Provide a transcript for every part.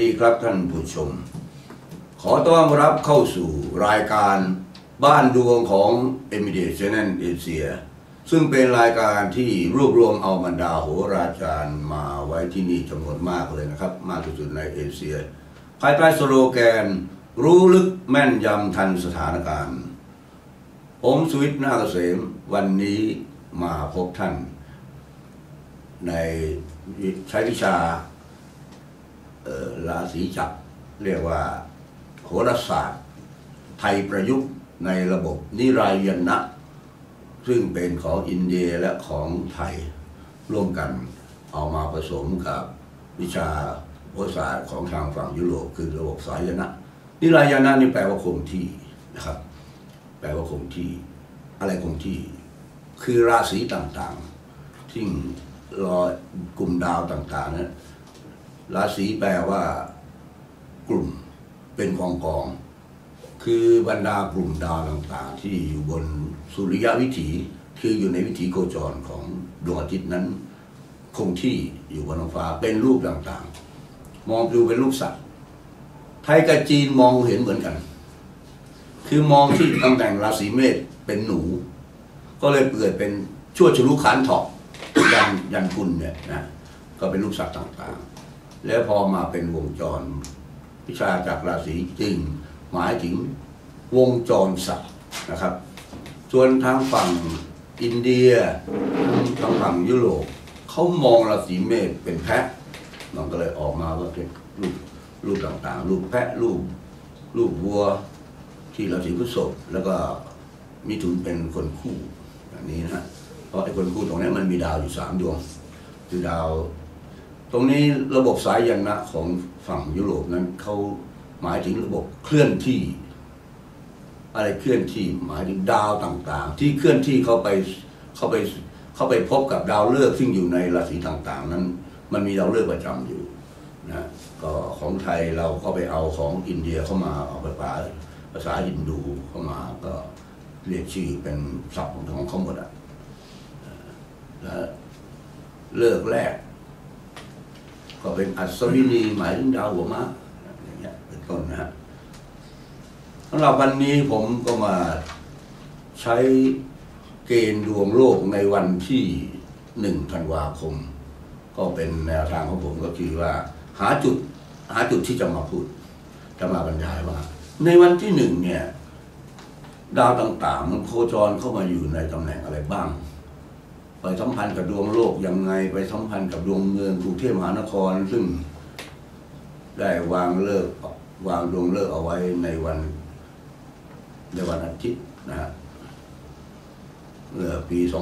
ดีครับท่านผู้ชมขอต้อนรับเข้าสู่รายการบ้านดวงของ Immediate Channel Asia ซึ่งเป็นรายการที่รวบรวมเอาบรรดาโหราจารย์มาไว้ที่นี่จำนวนมากเลยนะครับมากที่สุดในเอเชียภายใต้สโลแกนรู้ลึกแม่นยำทันสถานการณ์ผมสุวิทย์ นาคเกษมวันนี้มาพบท่านในใช้วิชาราศีจักรเรียกว่าโหราศาสตร์ไทยประยุกต์ในระบบนิรายนะซึ่งเป็นของอินเดียและของไทยร่วมกันเอามาผสมกับวิชาโหราศาสตร์ของทางฝั่งยุโรปคือระบบสายนะนิรายนะนี่แปลว่าคงที่นะครับแปลว่าคงที่อะไรคงที่คือราศีต่างๆที่รอกลุ่มดาวต่างๆนั้นราศีแปลว่ากลุ่มเป็นกองคือบรรดากลุ่มดาวต่างๆที่อยู่บนสุริยวิถีคืออยู่ในวิถีโคจรของดวงอาทิตย์นั้นคงที่อยู่บนท้องฟ้าเป็นรูปต่างๆมองดูเป็นรูปสัตว์ไทยกับจีนมองเห็นเหมือนกันคือมองที่ตำแหน่งราศีเมษเป็นหนูก็เลยเกิดเป็นชั่วชลุขันถอกยันคุณเนี่ยนะก็เป็นรูปสัตว์ต่างๆแล้วพอมาเป็นวงจรวิชาจากราศีจริงหมายถึงวงจรสัตว์นะครับส่วนทางฝั่งอินเดียทางฝั่งยุโรปเขามองราศีเมษเป็นแพะมันก็เลยออกมาว่าเป็นรูปต่างๆรูปแพะรูปวัวที่ราศีพฤษภแล้วก็มิถุนเป็นคนคู่อย่างนี้นะเพราะไอ้คนคู่ตรงนี้มันมีดาวอยู่3ดวงคือดาวตรงนี้ระบบสายยันนะของฝั่งยุโรปนั้นเขาหมายถึงระบบเคลื่อนที่อะไรเคลื่อนที่หมายถึงดาวต่างๆที่เคลื่อนที่เข้าไปพบกับดาวฤกษ์ซึ่งอยู่ในราศีต่างๆนั้นมันมีดาวฤกษ์ประจำอยู่นะก็ของไทยเราก็ไปเอาของอินเดียเข้ามาเอาไปภาษาฮินดูเข้ามาก็เรียกชื่อเป็นศัพท์ของเขาหมดอ่ะและเลิกแรกก็เป็นอัศวินีหมายถึงดาวหัวม้าอย่างเงี้ยเป็นต้นนะฮะสำหรับวันนี้ผมก็มาใช้เกณฑ์ดวงโลกในวันที่1 ธันวาคมก็เป็นแนวทางของผมก็คือว่าหาจุดที่จะมาพูดจะมาบรรยายว่าในวันที่1เนี่ยดาวต่างๆมันโคจรเข้ามาอยู่ในตำแหน่งอะไรบ้างไปสัมพันธ์กับดวงโลกยังไงไปสัมพันธ์กับดวงเมืองกรุงเทพมหานครซึ่งได้วางดวงเลิกเอาไว้ในวันอาทิตย์นะฮะเมื่อปี2325พร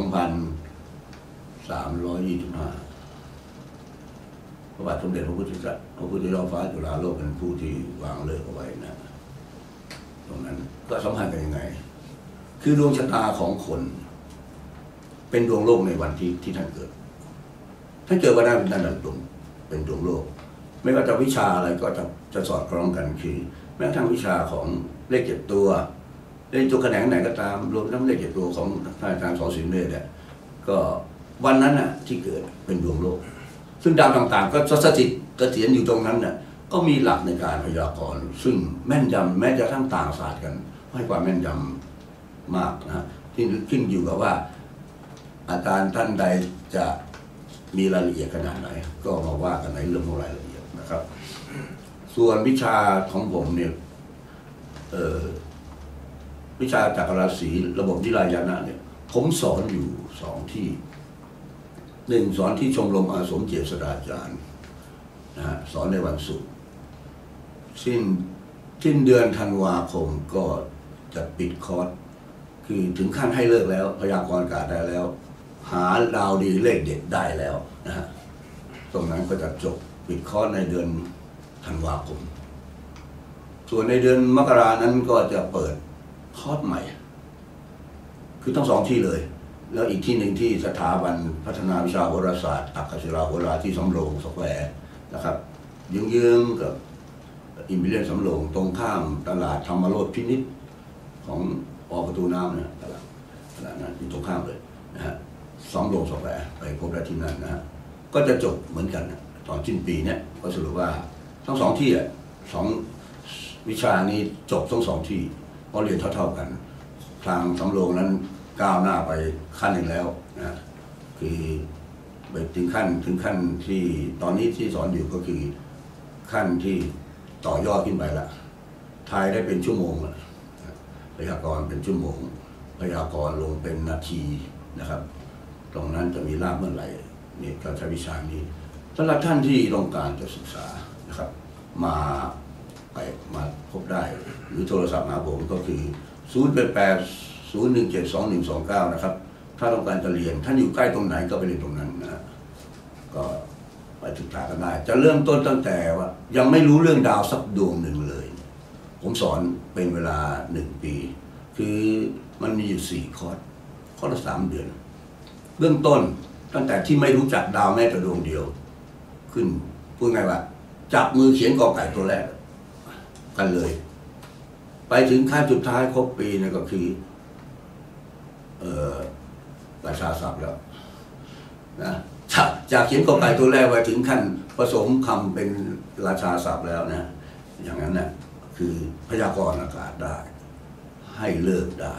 ะบาทสมเด็จพระพุทธเจ้าฟ้าจุฬาโลกเป็นผู้ที่วางเลิกเอาไว้นะตรงนั้นก็สัมพันธ์กันยังไงคือดวงชะตาของคนเป็นดวงโลกในวันที่ท่านเกิดถ้าเกิดวันนั้นเป็นด้านดวงเป็นดวงโลกไม่ว่าจะวิชาอะไรก็จะสอดคล้องกันคือแม้กระทั่งวิชาของเลข7ตัวเลขตัวแขนงไหนก็ตามรวมทั้งเลข7ตัวของท่านอาจารย์สอนศิลป์เนี่ยก็วันนั้นน่ะที่เกิดเป็นดวงโลกซึ่งดาวต่างๆก็สถิตเกษียณอยู่ตรงนั้นน่ะก็มีหลักในการพยากรณ์ซึ่งแม่นยำแม้จะทั้งต่างศาสตร์กันให้ความแม่นยำมากนะที่ขึ้นอยู่กับว่าอาจารย์ท่านใดจะมีรายละเอียดขนาดไหนก็มาว่ากันในเรื่องของรายละเอียดนะครับส่วนวิชาของผมเนี่ยวิชาจักรราศีระบบนิรายนะเนี่ยผมสอนอยู่2 ที่ 1สอนที่ชมรมอาสมเจษฎาจารย์นะสอนในวันศุกร์สิ้นเดือนธันวาคมก็จะปิดคอร์สคือถึงขั้นให้เลิกแล้วพยากรณ์อากาศได้แล้วหาดาวดีเลขเด็ดได้แล้วนะฮะตรงนั้นก็จะจบปิดคอร์สในเดือนธันวาคมส่วนในเดือนมกรานั้นก็จะเปิดคอร์สใหม่คือทั้ง2ที่เลยแล้วอีกที่หนึ่งที่สถาบันพัฒนาวิชาโหราศาสตร์อักขศิลาโหราที่สำโรงสแควร์นะครับยืมกับอิมพีเรียลสำโรงตรงข้ามตลาดธรรมโรจน์พินิจของออกประตูน้ำนะตลาดนั้นอยู่ตรงข้ามเลยนะฮะสำโรงสแควร์ไปพบได้ที่นั่นนะฮะก็จะจบเหมือนกันนะตอนสิ้นปีเนี่ยก็สรุปว่า ทั้งสองที่อ่ะสองวิชานี้จบทั้งสองที่เพราะเรียนเท่าๆกันทางสำโรงนั้นก้าวหน้าไปขั้นหนึ่งแล้วนะคือไปถึงขั้นที่ตอนนี้ที่สอนอยู่ก็คือขั้นที่ต่อยอดขึ้นไปละทายได้เป็นชั่วโมงละพยากรณ์เป็นชั่วโมงพยากรณ์ลงเป็นนาทีนะครับตรงนั้นจะมีลาบเมื่อไหร่เนี่ยการใช้วิชานี้สำหรับท่านที่ต้องการจะศึกษานะครับมาพบได้หรือโทรศัพท์มาผมก็คือ088-017-2129นะครับถ้าต้องการจะเรียนท่านอยู่ใกล้ตรงไหนก็ไปเรียนตรงนั้นนะก็ไปศึกษากันได้จะเริ่มต้นตั้งแต่ว่ายังไม่รู้เรื่องดาวสักดวงหนึ่งเลยผมสอนเป็นเวลา1 ปีคือมันมีอยู่4 คอร์สคอร์สละ3 เดือนเบื้องต้นตั้งแต่ที่ไม่รู้จักดาวแม้แต่ดวงเดียวขึ้นพูดง่ายว่าจับมือเขียนกอไก่ตัวแรกกันเลยไปถึงขั้นสุดท้ายครบปีนี่ก็คือประชาศัพท์แล้วนะจากเขียนกอไก่ตัวแรกไปถึงขั้นผสมคำเป็นราชาศัพท์แล้วนะอย่างนั้นนะคือพยากรณ์อากาศได้ให้เลิกได้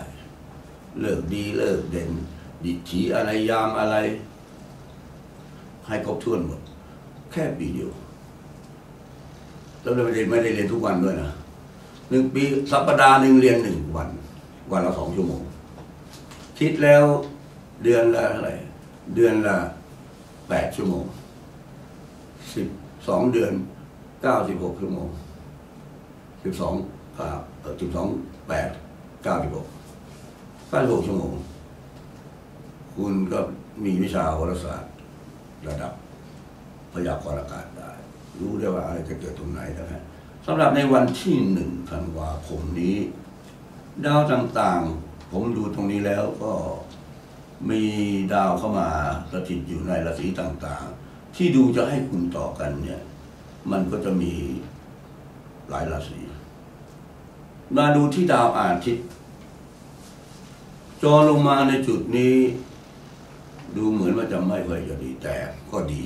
เลิกดีเลิกเด่นดิถีอะไรยามอะไรให้ครบถ้วนหมดแค่ปีเดียวแล้วเราไม่ได้เรียนทุกวันด้วยนะ1 ปีสัปดาห์หนึ่งเรียน1 วันวันละ2 ชั่วโมงคิดแล้วเดือนละเท่าไหร่เดือนละ8 ชั่วโมง12 เดือน96 ชั่วโมง12 8 96 ชั่วโมงคุณก็มีวิชาโหราศาสตร์ระดับพยากรณ์อากาศได้รู้ได้ว่าอะไรจะเกิดตรงไหนนะฮะสำหรับในวันที่1 ธันวาคมนี้ดาวต่างๆผมดูตรงนี้แล้วก็มีดาวเข้ามาสถิตอยู่ในราศีต่างๆที่ดูจะให้คุณต่อกันเนี่ยมันก็จะมีหลายราศีมาดูที่ดาวอาทิตย์จอลงมาในจุดนี้ดูเหมือนว่าจะไม่ค่อยจะดีแต่ก็ดี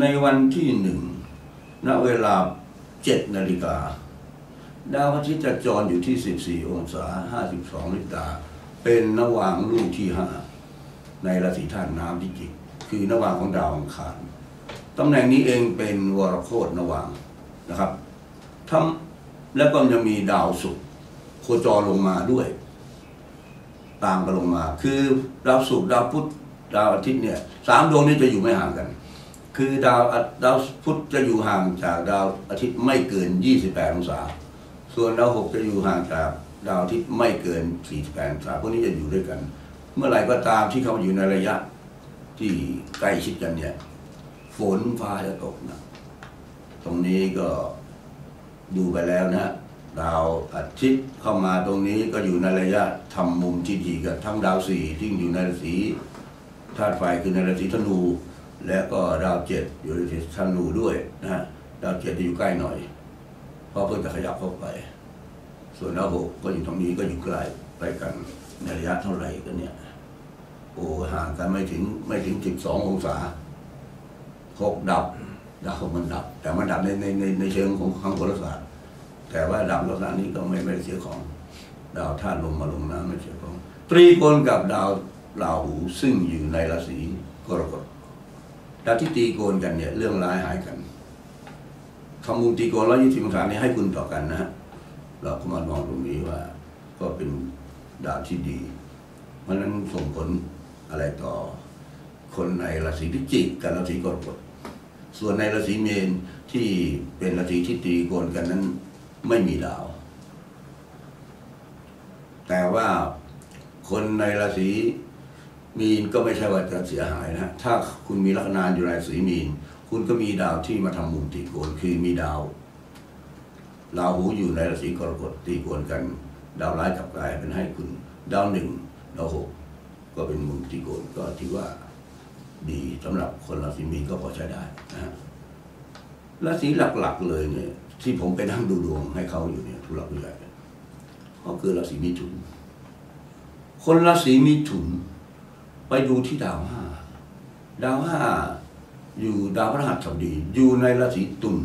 ในวันที่1ณเวลา 7:00 น.ดาวอาทิตย์จะจรอยู่ที่14°52 น.เป็นนวางลูกที่5ในราศีธาตุน้ำพิจิกคือนวางของดาวอังคารตำแหน่งนี้เองเป็นวรโคจรนวางนะครับทั้งแล้วก็จะมีดาวศุกร์โคจรลงมาด้วยตามกันลงมาคือดาวศุกร์ดาวพุธดาวอาทิตย์เนี่ย3 ดวงนี้จะอยู่ไม่ห่างกันคือดาวพุธจะอยู่ห่างจากดาวอาทิตย์ไม่เกิน28 องศาส่วนดาวศุกร์จะอยู่ห่างจากดาวอาทิตย์ไม่เกิน48 องศาพวกนี้จะอยู่ด้วยกันเมื่อไหร่ก็ตามที่เขาอยู่ในระยะที่ใกล้ชิดกันเนี่ยฝนฟ้าจะตกนะตรงนี้ก็ดูไปแล้วนะดาวอาทิตย์เข้ามาตรงนี้ก็อยู่ในระยะทำมุมที่ดีกับทั้งดาว4ที่อยู่ในราศีธาตุไฟคือในราศีธนูและก็ดาว7อยู่ในราศีธนูด้วยนะดาว7จะอยู่ใกล้หน่อยเพราะเพิ่งจะขยับเข้าไปส่วนดาว6ก็อยู่ตรงนี้ก็อยู่ใกล้ไปกันในระยะเท่าไหร่กันเนี่ยโอ้ห่างกันไม่ถึง12 องศา6ดับดาวมันดับแต่มันดับในเชิงของทางโหราศาสตร์แต่ว่าดาวลักษณะนี้ก็ไม่เสียของดาวธาตุลมมาลงน้ำไม่เสียของตรีโกณกับดาวราหูซึ่งอยู่ในราศีกรกฎดาวที่ตรีโกณกันเนี่ยเรื่องร้ายหายกันคำมุมตรีโกณ120 องศานี้ให้คุณต่อกันนะฮะเราก็มามองตรงนี้ว่าก็เป็นดาวที่ดีเพราะนั้นส่งผลอะไรต่อคนในราศีพิจิกกับราศีกรกฎส่วนในราศีเมษที่เป็นราศีที่ตรีโกณกันนั้นไม่มีดาวแต่ว่าคนในราศีมีนก็ไม่ใช่ว่าจะเสียหายนะถ้าคุณมีลัคนาอยู่ในราศีมีนคุณก็มีดาวที่มาทำมุมตีโกนคือมีดาวราหูอยู่ในราศีกรกฎตีโกนกันดาวร้ายกับกลายเป็นให้คุณดาว1ดาว6ก็เป็นมุมตีโกนก็ถือว่าดีสำหรับคนราศีมีนก็พอใช้ได้นะราศีหลักๆเลยเนี่ยที่ผมไปนั่งดูดวงให้เขาอยู่เนี่ยทุลักทุเลก็คือราศีมิถุนคนราศีมิถุนไปดูที่ดาว5ดาว5อยู่ดาวพฤหัสบดีอยู่ในราศีตุล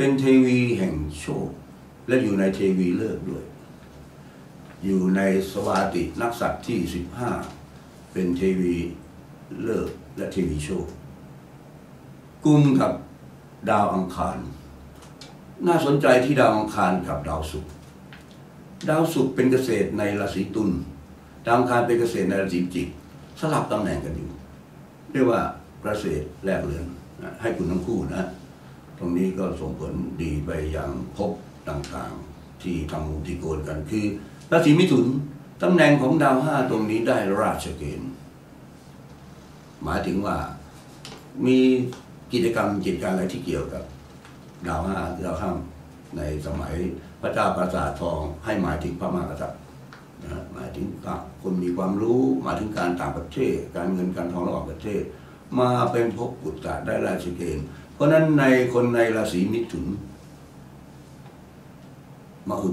เป็นเทวีแห่งโชคและอยู่ในเทวีเลิศด้วยอยู่ในสวาตินักษัตริย์ที่15เป็นเทวีเลิศและเทวีโชคกุมกับดาวอังคารน่าสนใจที่ดาวอังคารกับดาวศุกร์ดาวศุกร์เป็นเกษตรในราศีตุลดาวอังคารเป็นเกษตรในราศีพิจิกสลับตำแหน่งกันอยู่เรียกว่าเกษตรแลกเรือนให้คุณทั้งคู่นะตรงนี้ก็ส่งผลดีไปอย่างพบต่างๆที่ทำมูลที่โกนกันคือราศีมิถุนตำแหน่งของดาวห้าตรงนี้ได้ราชเกณฑ์หมายถึงว่ามีกิจกรรมจิตการอะไรที่เกี่ยวกับดาวห้าในสมัยพระเจ้าปราสาททองให้หมายถึงพระมหากษัตริย์นะหมายถึงคนมีความรู้หมายถึงการต่างประเทศการเงินการทองระหว่างประเทศมาเป็นภพอุตตรได้ราชเกณฑ์เพราะนั้นในคนในราศีมิถุน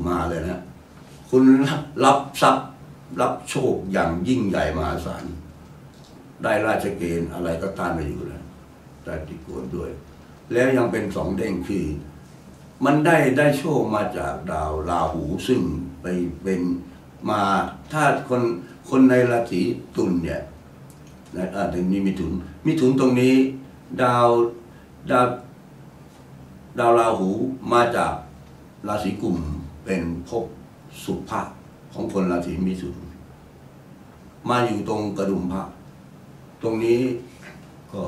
มาเลยนะคุณรับทรัพย์รับโชคอย่างยิ่งใหญ่มหาศาลได้ราชเกณฑ์อะไรก็ต้านไม่อยู่แล้วแต่ติดโกนด้วยแล้วยังเป็นสองเด้งคือมันได้โชคมาจากดาวราหูซึ่งไปเป็นมาถ้าคนในราศีตุลเนี่ยนะถึงนี้มิถุนตรงนี้ดาวราหูมาจากราศีกุมเป็นภพสุภะของคนราศีมิถุนมาอยู่ตรงกระดุมพระตรงนี้ก็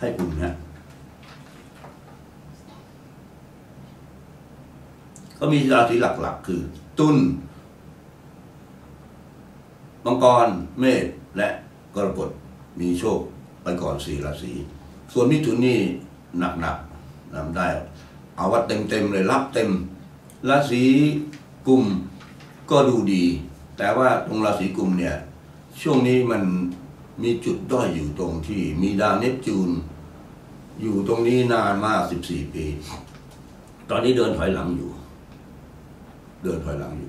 ให้คุณนะก็มีราศีหลักๆคือตุลมังกรเมษและกรกฎมีโชคไปก่อน4ราศีส่วนมิถุนนี่หนักๆทำได้เอาวัดเต็มๆเลยรับเต็มราศีกุมก็ดูดีแต่ว่าตรงราศีกุมเนี่ยช่วงนี้มันมีจุดด้อยอยู่ตรงที่มีดาวเนปจูนอยู่ตรงนี้นานมาก14ปีตอนนี้เดินถอยหลังอยู่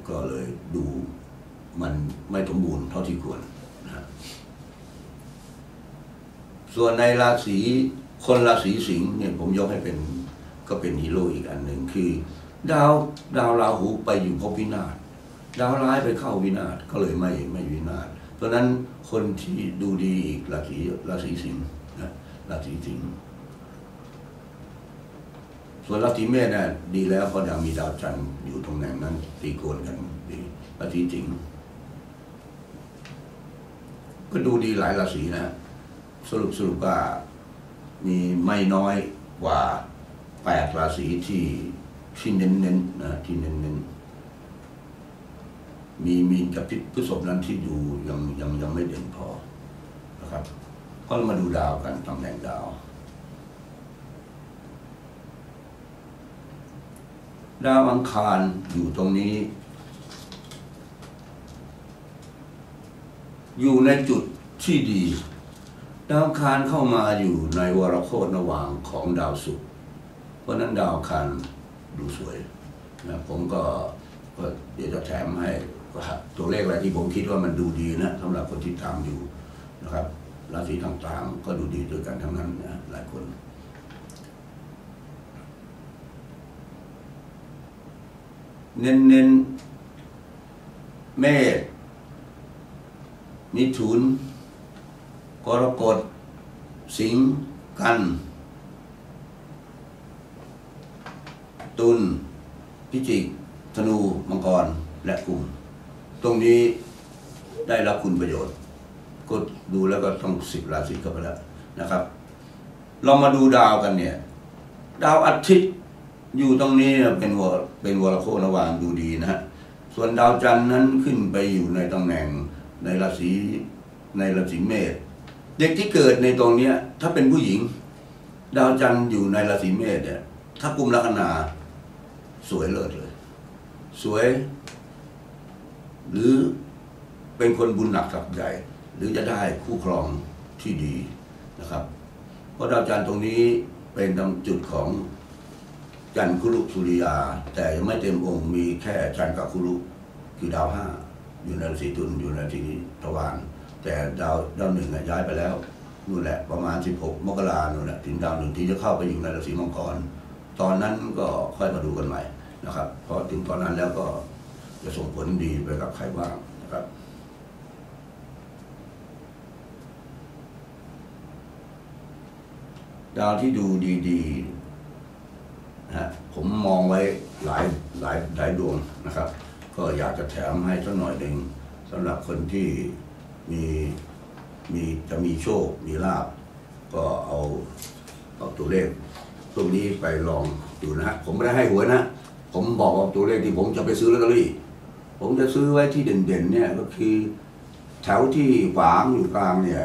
ก็เลยดูมันไม่สมบูรณ์เท่าที่ควรนะส่วนในราศีคนราศีสิงห์เนี่ยผมยกให้เป็นก็เป็นฮีโร่อีกอันหนึ่งคือดาวราหูไปอยู่ภพวินาศดาวร้ายไปเข้าวินาศก็เลยไม่วินาศเพราะนั้นคนที่ดูดีอีกราศีสิงห์นะราศีสิงห์ส่วนราศีเมษเนี่ยดีแล้วเพราะยังมีดาวจันทร์อยู่ตรงแหน่งนั้นตีโกนกันดีราศีสิงห์ก็ดูดีหลายราศีนะสรุปว่ามีไม่น้อยกว่า8ราศีที่เน้นนะที่เน้นมีกับพฤษภนั้นที่ดูยังไม่เด่นพอนะครับก็มาดูดาวกันตำแหน่งดาวอังคารอยู่ตรงนี้อยู่ในจุดที่ดีดาวอังคารเข้ามาอยู่ในวรโคจรระหว่างของดาวศุกร์เพราะนั้นดาวอังคารดูสวยนะผมก็เดี๋ยวจะแถมให้ตัวเลขอะไรที่ผมคิดว่ามันดูดีนะสำหรับคนที่ตามอยู่นะครับราศีต่างๆก็ดูดีด้วยกันทั้งนั้นนะหลายคนเน้นเมษมิถุนกรกฎสิงห์กันตุลพิจิกธนูมังกรและกุมตรงนี้ได้รับคุณประโยชน์ก็ดูแล้วก็ต้อง10ราศีก็ไปแล้วนะครับเรามาดูดาวกันเนี่ยดาวอาทิตย์อยู่ตรงนี้เป็นวรโคจรระหว่างดูดีนะฮะส่วนดาวจันทร์นั้นขึ้นไปอยู่ในตำแหน่งในราศีเมษเด็กที่เกิดในตรงนี้ถ้าเป็นผู้หญิงดาวจันทร์อยู่ในราศีเมษเนี่ยถ้ากุมลัคนาสวยเลิศเลยสวยหรือเป็นคนบุญหนักกับใหญ่หรือจะได้คู่ครองที่ดีนะครับเพราะดาวจันทร์ตรงนี้เป็นตรงจุดของจันทร์คุรุสุริยาแต่ยังไม่เต็มองค์มีแค่จันทร์กับคุรุคือดาวห้าอยู่ในราศีตุลอยู่ในราศีตะวันแต่ดาวหนึ่งย้ายไปแล้วนู่นแหละประมาณ16 มกราคมนู่นแหละถึงดาวหนึ่งที่จะเข้าไปอยู่ในราศีมังกร ตอนนั้นก็ค่อยมาดูกันใหม่นะครับเพราะถึงตอนนั้นแล้วก็จะส่งผลดีไปกับใครบ้างนะครับดาวที่ดูดีๆนะผมมองไว้หลายดวงนะครับก็อยากจะแถมให้สักหน่อยหนึ่งสำหรับคนที่จะมีโชคมีลาภก็เอาตัวเลขตรงนี้ไปลองดูนะฮะผมไม่ได้ให้หวยนะผมบอกว่าตัวเลขที่ผมจะไปซื้อลอตเตอรี่ผมจะซื้อไว้ที่เด่นๆเนี่ยก็คือแถวที่ขวางอยู่กลางเนี่ย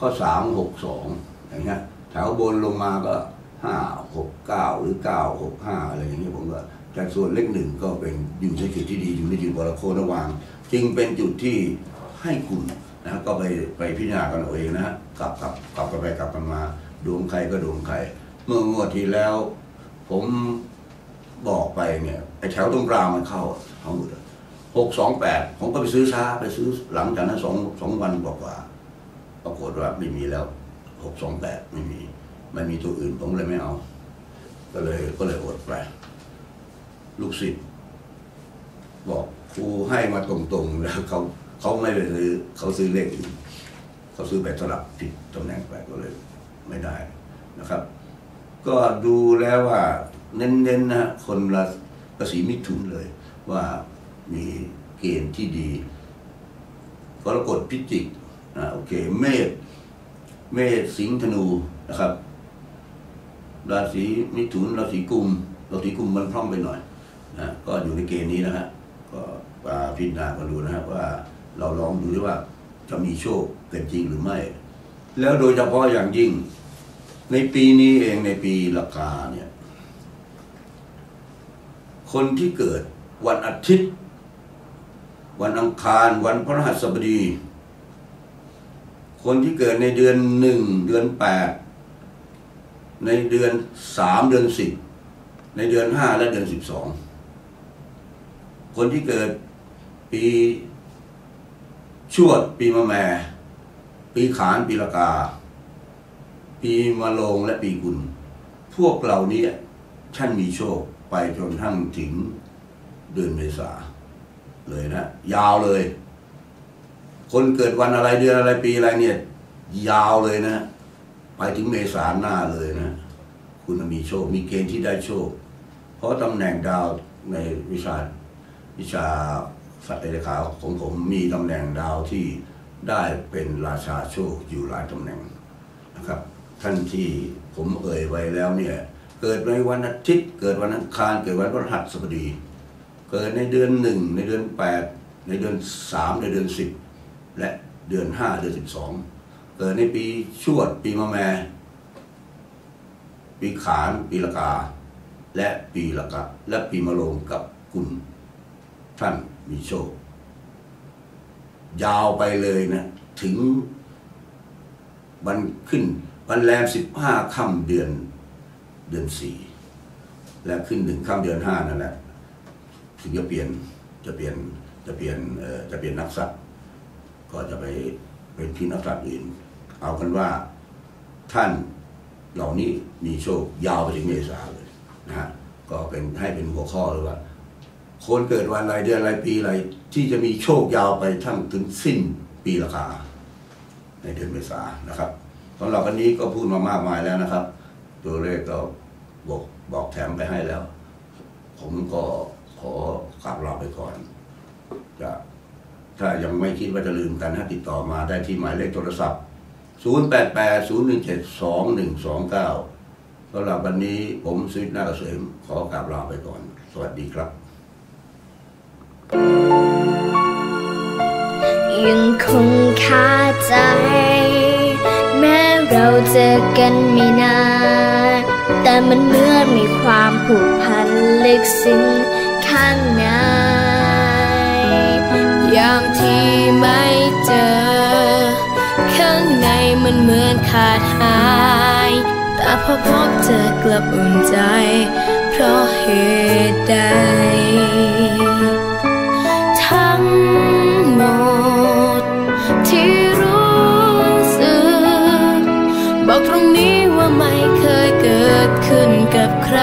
ก็362อย่างเงี้ยแถวบนลงมาก็569หรือ965อะไรอย่างเงี้ยผมว่าแต่ส่วนเลขหนึ่งก็เป็นอยู่ในจุดที่ดีอยู่ในจุดบริโภคระหว่างจึงเป็นจุดที่ให้คุณนะก็ไปพิจารณากันเอาเองนะฮะกลับกันไปกลับกันมาดวงใครก็ดวงใครเมื่องวดที่แล้วผมบอกไปเนี่ยไอ้แถวตรงกลางมันเข้าทั้งหมด628ผมก็ไปซื้อช้าไปซื้อหลังจากนั้นสองวันกว่าปรากฏว่าไม่มีแล้ว628ไม่มีมันมีตัวอื่นผมเลยไม่เอาก็เลยอดไปลูกศิษย์บอกครูให้มาตรงๆแล้วเขาไม่ไปซื้อเขาซื้อเลขอื่นเขาซื้อแบบสลับผิดตำแหน่งไปก็เลยไม่ได้นะครับก็ดูแล้วว่าเน้นๆนะคนราศีมิถุนเลยว่ามีเกณฑ์ที่ดีกรกฎพิจิกโอเคเมษสิงห์ธนูนะครับราศีมิถุนราศีกุมมันพร่องไปหน่อยนะก็อยู่ในเกณฑ์นี้นะฮะก็พิจารณากันดูนะครับว่าเราลองดูด้วยว่าจะมีโชคเป็นจริงหรือไม่แล้วโดยเฉพาะอย่างยิ่งในปีนี้เองในปีละกาเนี่ยคนที่เกิดวันอาทิตย์วันอังคารวันพฤหัสบดีคนที่เกิดในเดือน1เดือน8ในเดือน3เดือน10ในเดือน5และเดือน12คนที่เกิดปีชวดปีมะแม่ปีขานปีละกาปีมะโรงและปีกุลพวกเหล่านี้ท่านมีโชคไปจนทั้งถึงเดือนเมษาเลยนะยาวเลยคนเกิดวันอะไรเดือนอะไรปีอะไรเนี่ยยาวเลยนะไปถึงเมษาหน้าเลยนะคุณมีโชคมีเกณฑ์ที่ได้โชคเพราะตำแหน่งดาวในวิชาสัตว์เดรัจฉานของผมมีตำแหน่งดาวที่ได้เป็นราชาโชคอยู่หลายตำแหน่งนะครับท่านที่ผมเอ่ยไว้แล้วเนี่ยเกิดในวันอาทิตย์เกิดวันอังคารเกิดวันพฤหัสบดีเกิดในเดือน1ในเดือน8ในเดือน3ในเดือน10และเดือน5เดือน12เกิดในปีชวดปีมะแม่ปีขานปีละกาและปีละกะและปีมะโรงกับกุลท่านมีโชคยาวไปเลยนะถึงวันขึ้นวันแรม15ค่ำเดือน4และขึ้นถึงค่ำเดือน5นั่นแหละถึงจะเปลี่ยนนักสัตว์ก็จะไปเป็นที่นักสัตว์อื่นเอากันว่าท่านเหล่านี้มีโชคยาวไปถึงเมษาเลยนะฮะก็เป็นให้เป็นหัวข้อเลยว่าคนเกิดวันอะไรเดือนอะไรปีอะไรที่จะมีโชคยาวไปทั้งถึงสิ้นปีละกาในเดือนเมษานะครับตอนเรากันนี้ก็พูดมามากมายแล้วนะครับตัวเลขก็บอกแถมไปให้แล้วผมก็ขอกลับลาไปก่อนจะถ้ายังไม่คิดว่าจะลืมกันให้ติดต่อมาได้ที่หมายเลขโทรศัพท์088-017-2129สำหรับวันนี้ผมสุทธิ์นาคเกษมขอกลับลาไปก่อนสวัสดีครับยังคงคาใจแม้เราเจอกันไม่นานแต่มันเหมือนมีความผูกพันลึกซึ้งข้างในยามที่ไม่เจอข้างในมันเหมือนขาดหายแต่พอพบเจอกลับอุ่นใจเพราะเหตุใดทั้งหมดที่รู้สึกบอกตรงนี้ว่าไม่เคยเกิดขึ้นกับใคร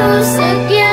รู้สึก